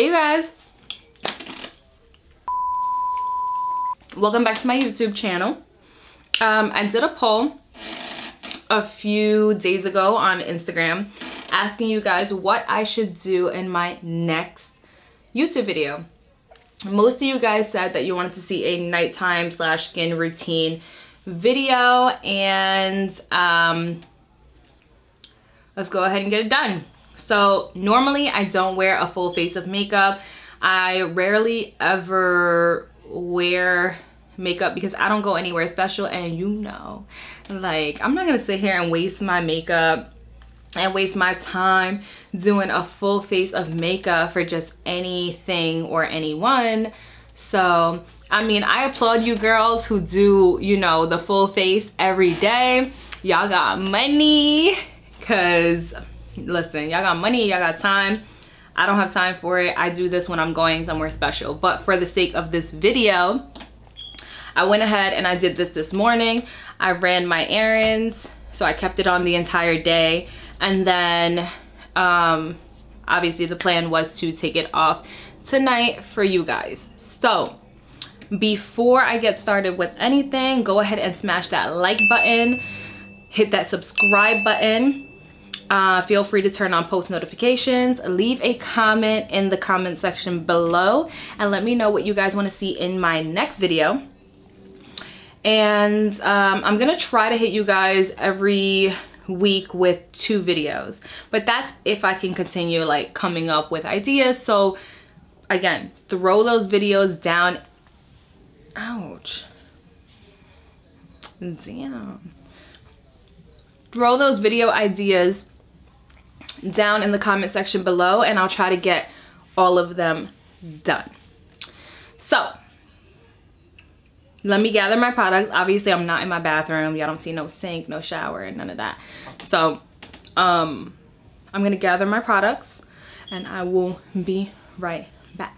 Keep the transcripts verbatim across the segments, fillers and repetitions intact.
Hey you guys, welcome back to my YouTube channel. um I did a poll a few days ago on Instagram asking you guys what I should do in my next YouTube video. Most of you guys said that you wanted to see a nighttime slash skin routine video, and um let's go ahead and get it done. So normally I don't wear a full face of makeup. I rarely ever wear makeup because I don't go anywhere special, and you know, like, I'm not gonna sit here and waste my makeup and waste my time doing a full face of makeup for just anything or anyone. So I mean, I applaud you girls who do, you know, the full face every day. Y'all got money, cause listen, y'all got money, y'all got time. I don't have time for it. I do this when I'm going somewhere special, but for the sake of this video, I went ahead and I did this this morning. I ran my errands, so I kept it on the entire day, and then um, obviously the plan was to take it off tonight for you guys. So before I get started with anything, go ahead and smash that like button, hit that subscribe button. Uh, feel free to turn on post notifications, leave a comment in the comment section below, and let me know what you guys want to see in my next video. And um, I'm gonna try to hit you guys every week with two videos, but that's if I can continue like coming up with ideas. So again, throw those videos down. Ouch. Damn. Throw those video ideas down in the comment section below, and I'll try to get all of them done. So let me gather my products. Obviously I'm not in my bathroom, y'all don't see no sink, no shower, and none of that. So um I'm gonna gather my products and I will be right back.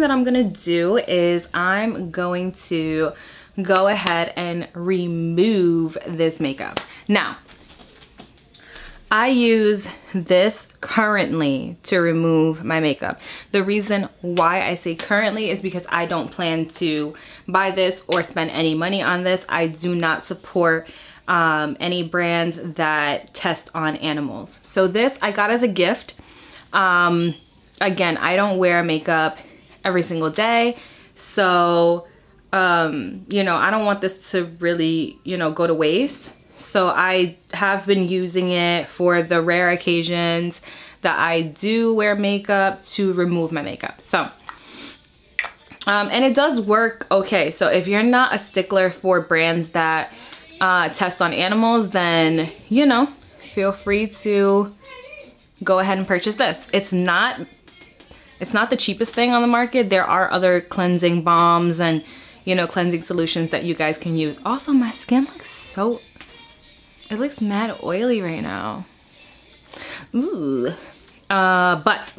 That I'm gonna do is I'm going to go ahead and remove this makeup. Now, I use this currently to remove my makeup. The reason why I say currently is because I don't plan to buy this or spend any money on this. I do not support um, any brands that test on animals. So this I got as a gift. Um, again, I don't wear makeup every single day, so um you know, I don't want this to really, you know, go to waste. So I have been using it for the rare occasions that I do wear makeup to remove my makeup. So um and it does work okay. So if you're not a stickler for brands that uh test on animals, then you know, feel free to go ahead and purchase this. It's not It's not the cheapest thing on the market. There are other cleansing balms and, you know, cleansing solutions that you guys can use. Also, my skin looks so, it looks mad oily right now. Ooh. Uh, but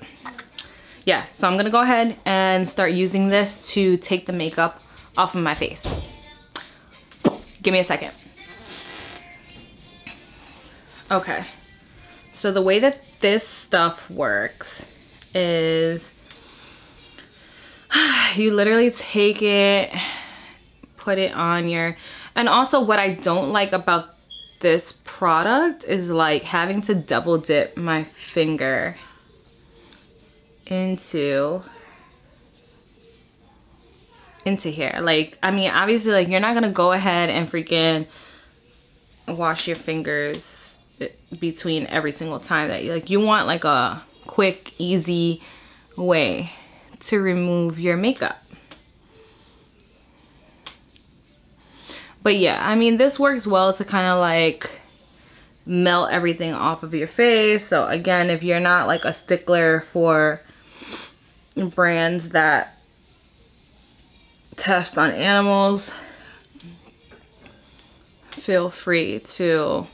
yeah, so I'm gonna go ahead and start using this to take the makeup off of my face. Give me a second. Okay. So the way that this stuff works is you literally take it, put it on your, and also what I don't like about this product is like having to double dip my finger into into here. Like, I mean, obviously, like, you're not gonna go ahead and freaking wash your fingers between every single time that you, like, you want like a quick, easy way to remove your makeup. But yeah, I mean, this works well to kind of like melt everything off of your face. So again, if you're not like a stickler for brands that test on animals, feel free to,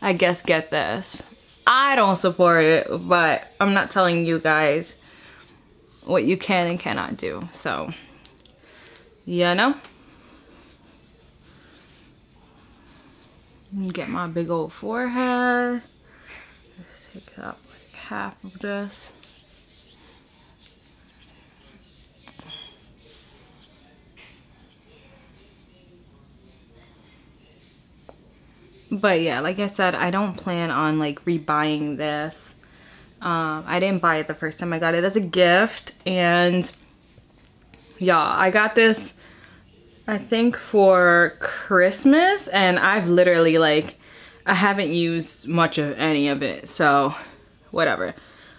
I guess, get this. I don't support it, but I'm not telling you guys what you can and cannot do. So, you know? Get my big old forehead. Let's take up like half of this. But yeah, like I said, I don't plan on like rebuying this. Um, I didn't buy it the first time. I got it as a gift, and y'all, I got this I think for Christmas, and I've literally like, I haven't used much of any of it, so whatever.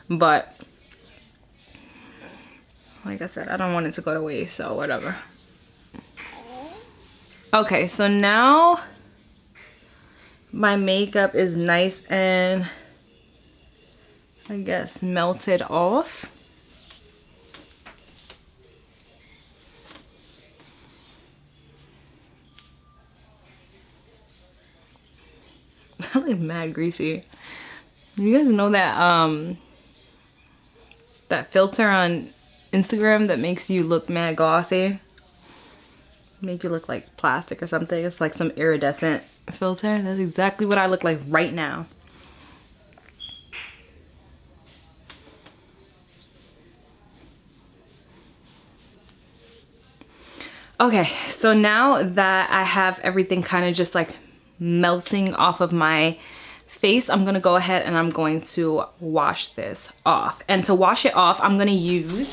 But like I said, I don't want it to go to waste, so whatever. Okay, so now my makeup is nice and I guess melted off. I look mad greasy. You guys know that um that filter on Instagram that makes you look mad glossy? Make you look like plastic or something. It's like some iridescent filter. That's exactly what I look like right now. Okay, so now that I have everything kind of just like melting off of my face, I'm gonna go ahead and I'm going to wash this off. And to wash it off, I'm gonna use,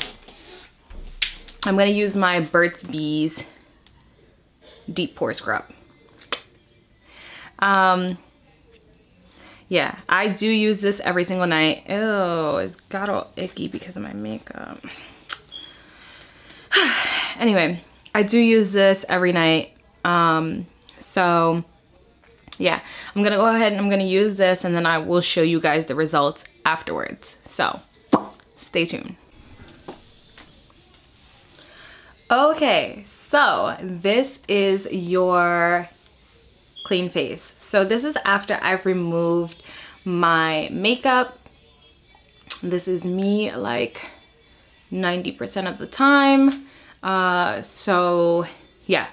I'm gonna use my Burt's Bees Deep Pore Scrub. Um, yeah, I do use this every single night. Ew, it got all icky because of my makeup. Anyway. I do use this every night, um, so yeah, I'm gonna go ahead and I'm gonna use this, and then I will show you guys the results afterwards, so stay tuned. Okay, so this is your clean face. So this is after I've removed my makeup. This is me like ninety percent of the time. Uh, so yeah,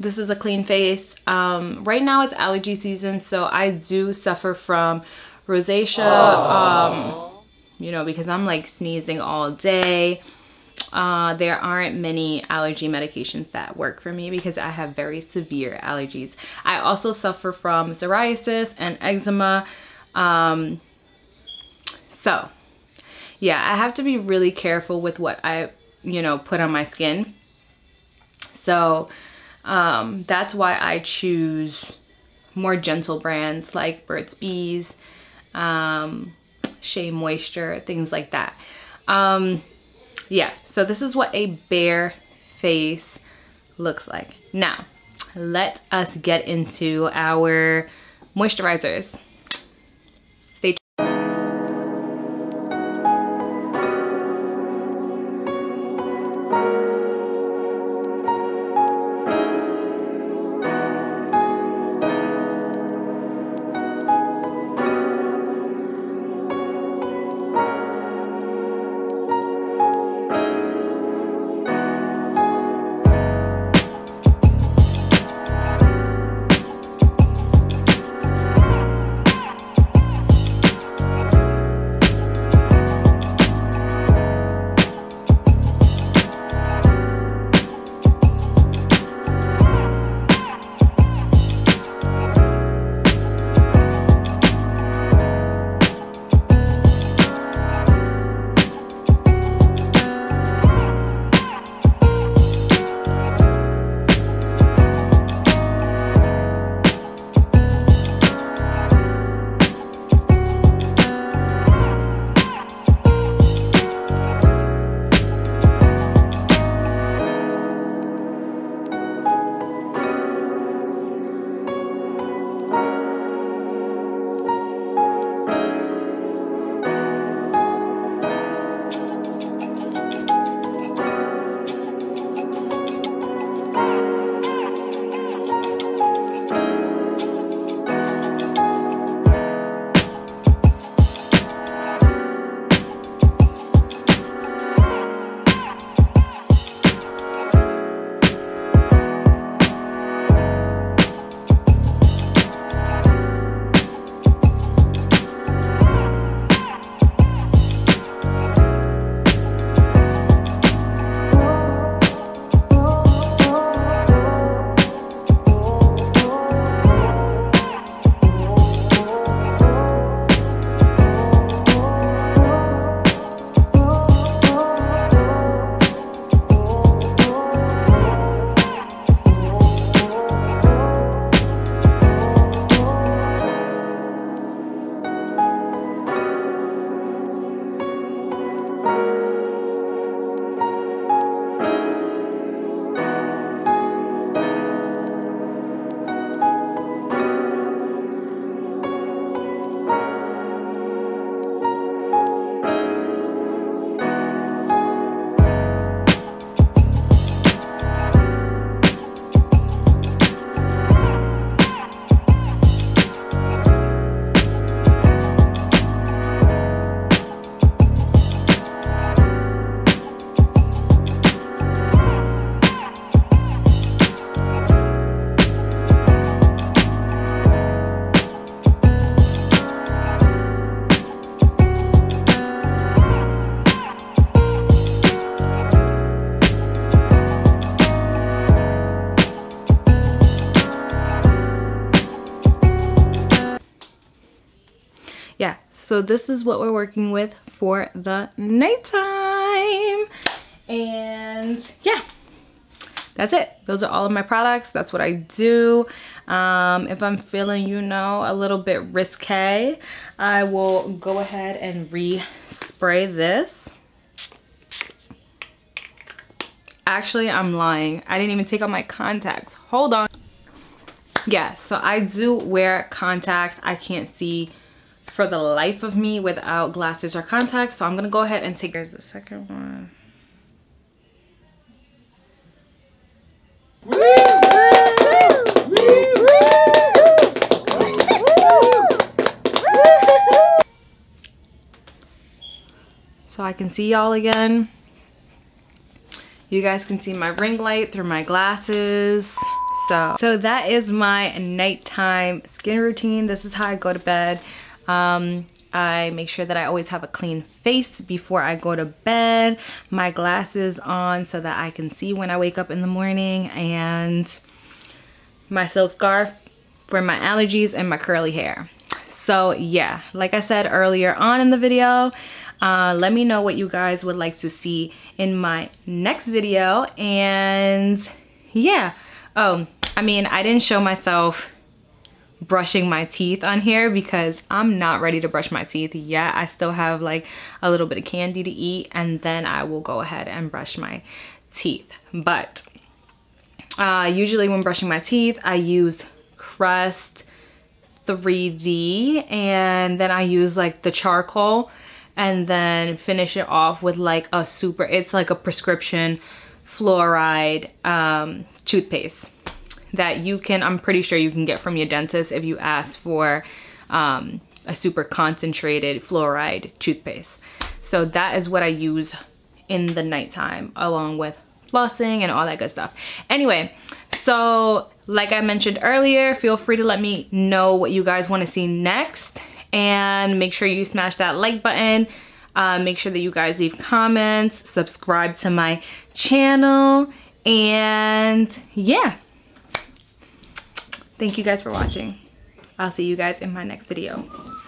this is a clean face. Um, right now it's allergy season, so I do suffer from rosacea, um, you know, because I'm like sneezing all day. Uh, there aren't many allergy medications that work for me because I have very severe allergies. I also suffer from psoriasis and eczema. Um, so yeah, I have to be really careful with what I you know, put on my skin. So um, that's why I choose more gentle brands like Burt's Bees, um, Shea Moisture, things like that. Um, yeah, so this is what a bare face looks like. Now, let us get into our moisturizers. yeah, so this is what we're working with for the nighttime. And yeah, that's it. Those are all of my products. That's what I do. Um, if I'm feeling, you know, a little bit risque, I will go ahead and re-spray this. Actually, I'm lying. I didn't even take out my contacts. Hold on. Yeah, so I do wear contacts. I can't see for the life of me without glasses or contacts. So I'm gonna go ahead and take, here's the second one. So I can see y'all again. You guys can see my ring light through my glasses. So, so that is my nighttime skin routine. This is how I go to bed. Um, I make sure that I always have a clean face before I go to bed, my glasses on so that I can see when I wake up in the morning, and my silk scarf for my allergies and my curly hair. So yeah, like I said earlier on in the video, Uh, let me know what you guys would like to see in my next video. And yeah, oh, I mean, I didn't show myself brushing my teeth on here because I'm not ready to brush my teeth yet. I still have like a little bit of candy to eat, and then I will go ahead and brush my teeth. But uh, usually when brushing my teeth, I use Crest three D, and then I use like the charcoal, and then finish it off with like a super, it's like a prescription fluoride um, toothpaste that you can, I'm pretty sure you can get from your dentist if you ask for um, a super concentrated fluoride toothpaste. So that is what I use in the nighttime along with flossing and all that good stuff. Anyway, so like I mentioned earlier, feel free to let me know what you guys want to see next. And make sure you smash that like button. Uh, make sure that you guys leave comments, subscribe to my channel, and yeah. Thank you guys for watching. I'll see you guys in my next video.